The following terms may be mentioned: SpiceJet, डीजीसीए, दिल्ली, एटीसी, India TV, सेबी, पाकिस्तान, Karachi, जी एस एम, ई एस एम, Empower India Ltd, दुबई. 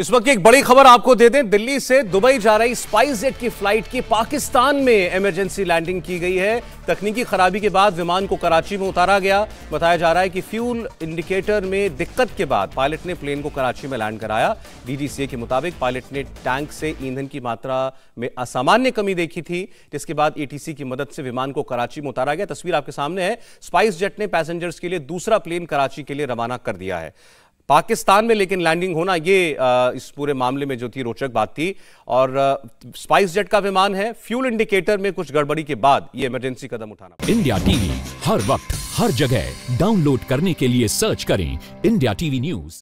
इस वक्त एक बड़ी खबर आपको दे दें, दिल्ली से दुबई जा रही स्पाइसजेट की फ्लाइट की पाकिस्तान में इमरजेंसी लैंडिंग की गई है। तकनीकी खराबी के बाद विमान को कराची में उतारा गया। बताया जा रहा है कि फ्यूल इंडिकेटर में दिक्कत के बाद पायलट ने प्लेन को कराची में लैंड कराया। डीजीसीए के मुताबिक पायलट ने टैंक से ईंधन की मात्रा में असामान्य कमी देखी थी, जिसके बाद एटीसी की मदद से विमान को कराची में उतारा गया। तस्वीर आपके सामने है। स्पाइसजेट ने पैसेंजर्स के लिए दूसरा प्लेन कराची के लिए रवाना कर दिया है। पाकिस्तान में लेकिन लैंडिंग होना ये इस पूरे मामले में जो थी रोचक बात थी। और स्पाइसजेट का विमान है, फ्यूल इंडिकेटर में कुछ गड़बड़ी के बाद ये इमरजेंसी कदम उठाना। इंडिया टीवी हर वक्त हर जगह डाउनलोड करने के लिए सर्च करें इंडिया टीवी न्यूज।